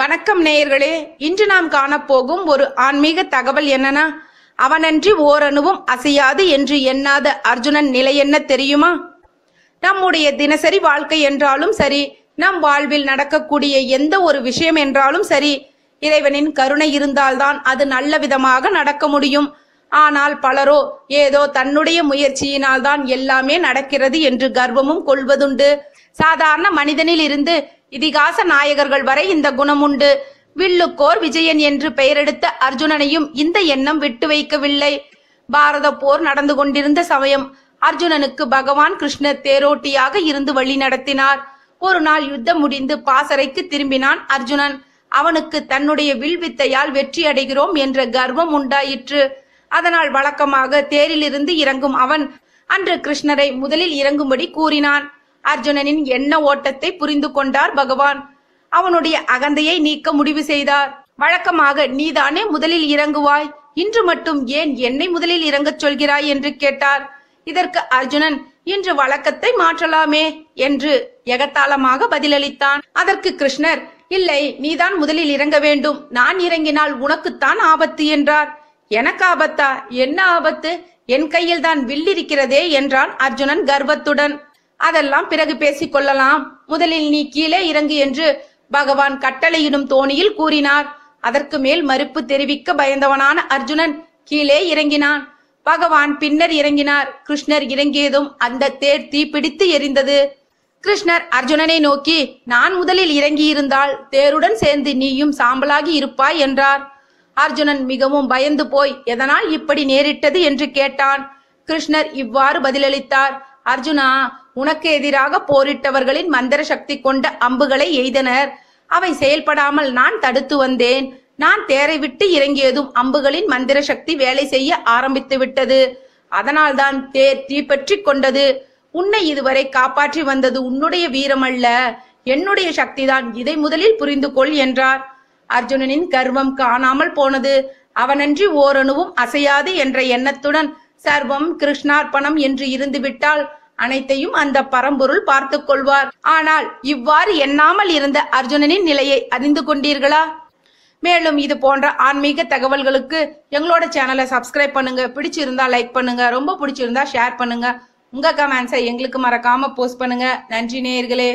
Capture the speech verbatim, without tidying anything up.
வணக்கம் நேயர்களே, இன்று நாம் காணப்போகும் ஒரு ஆன்மீக தகவல் என்னன்னா, அவனன்றி ஓரணுவும் அசையாது என்று எண்ணாத அர்ஜுனன் நிலை என்ன தெரியுமா? நம்முடைய தினசரி வாழ்க்கை என்றாலும் சரி, நம் வாழ்வில் நடக்கக்கூடிய எந்த ஒரு விஷயம் என்றாலும் சரி, இறைவனின் கருணை இருந்தால்தான் அது நல்ல விதமாக நடக்க முடியும். ஆனால் பலரோ ஏதோ தன்னுடைய முயற்சியினால் தான் எல்லாமே நடக்கிறது என்று கர்வமும் கொள்வதுண்டு. சாதாரண மனிதனில் இருந்து இதிகாச நாயகர்கள் வரை இந்த குணம் உண்டு. வில்லுக்கோர் விஜயன் என்று பெயரெடுத்த அர்ஜுனனையும் இந்த எண்ணம் விட்டு வைக்கவில்லை. பாரத போர் நடந்து கொண்டிருந்த சமயம் அர்ஜுனனுக்கு பகவான் கிருஷ்ணர் தேரோட்டியாக இருந்து வழி நடத்தினார். ஒரு நாள் யுத்தம் முடிந்து பாசறைக்கு திரும்பினான் அர்ஜுனன். அவனுக்கு தன்னுடைய வில் வித்தையால் வெற்றி அடைகிறோம் என்ற கர்வம் உண்டாயிற்று. அதனால் வழக்கமாக தேரிலிருந்து இறங்கும் அவன் அன்று கிருஷ்ணரை முதலில் இறங்கும்படி கூறினான். அர்ஜுனனின் எண்ண ஓட்டத்தை புரிந்து கொண்டார் பகவான். அவனுடைய அகந்தையை நீக்க முடிவு செய்தார். வழக்கமாக நீதானே முதலில் இறங்குவாய், இன்று மட்டும் ஏன் என்னை முதலில் இறங்க சொல்கிறாய் என்று கேட்டார். இதற்கு அர்ஜுனன், இன்று வழக்கத்தை மாற்றலாமே என்று எகத்தாளமாக பதிலளித்தான். அதற்கு கிருஷ்ணர், இல்லை, நீதான் முதலில் இறங்க வேண்டும், நான் இறங்கினால் உனக்குத்தான் ஆபத்து என்றார். எனக்கு ஆபத்தா? என்ன ஆபத்து? என் கையில் தான் வில்லிருக்கிறதே என்றான் அர்ஜுனன் கர்வத்துடன். அதெல்லாம் பிறகு பேசிக் கொள்ளலாம், முதலில் நீ கீழே இறங்கு என்று பகவான் கட்டளையிடும் தோணியில் கூறினார். அதற்கு மேல் மறுப்பு தெரிவிக்க பயந்தவனான அர்ஜுனன் கீழே இறங்கினான். பகவான் பின்னர் இறங்கினார். கிருஷ்ணர் இறங்கியதும் அந்த தேர் தீப்பிடித்து எரிந்தது. கிருஷ்ணர் அர்ஜுனனை நோக்கி, நான் முதலில் இறங்கியிருந்தால் தேருடன் சேர்ந்து நீயும் சாம்பலாகி இருப்பாய் என்றார். அர்ஜுனன் மிகவும் பயந்து போய் எதனால் இப்படி நேரிட்டது என்று கேட்டான். கிருஷ்ணர் இவ்வாறு பதிலளித்தார், அர்ஜுனா, உனக்கு எதிராக போரிட்டவர்களின் மந்திர சக்தி கொண்ட அம்புகளை எய்தனர். அவை செயல்படாமல் நான் தடுத்து வந்தேன். நான் தேரை விட்டு இறங்கியதும் அம்புகளின் மந்திர சக்தி வேலை செய்ய ஆரம்பித்து விட்டது. அதனால் தான் தேர் தீப்பற்றி கொண்டது. உன்னை இதுவரை காப்பாற்றி வந்தது உன்னுடைய வீரம் அல்ல, என்னுடைய சக்தி தான். இதை முதலில் புரிந்து கொள் என்றார். அர்ஜுனனின் கர்வம் காணாமல் போனது. அவனன்றி ஓரணுவும் அசையாது என்ற எண்ணத்துடன் சர்வம் கிருஷ்ணார்பணம் என்று இருந்துவிட்டால் அனைத்தையும் அந்த பரம்பொருள் பார்த்து கொள்வார். ஆனால் இவ்வாறு எண்ணாமல் இருந்த அர்ஜுனனின் நிலையை அறிந்து கொண்டீர்களா? மேலும் இது போன்ற ஆன்மீக தகவல்களுக்கு எங்களோட சேனலை சப்ஸ்கிரைப் பண்ணுங்க. பிடிச்சிருந்தா லைக் பண்ணுங்க, ரொம்ப பிடிச்சிருந்தா ஷேர் பண்ணுங்க. உங்க கமெண்ட்ஸை எங்களுக்கு மறக்காம போஸ்ட் பண்ணுங்க. நன்றி நேயர்களே.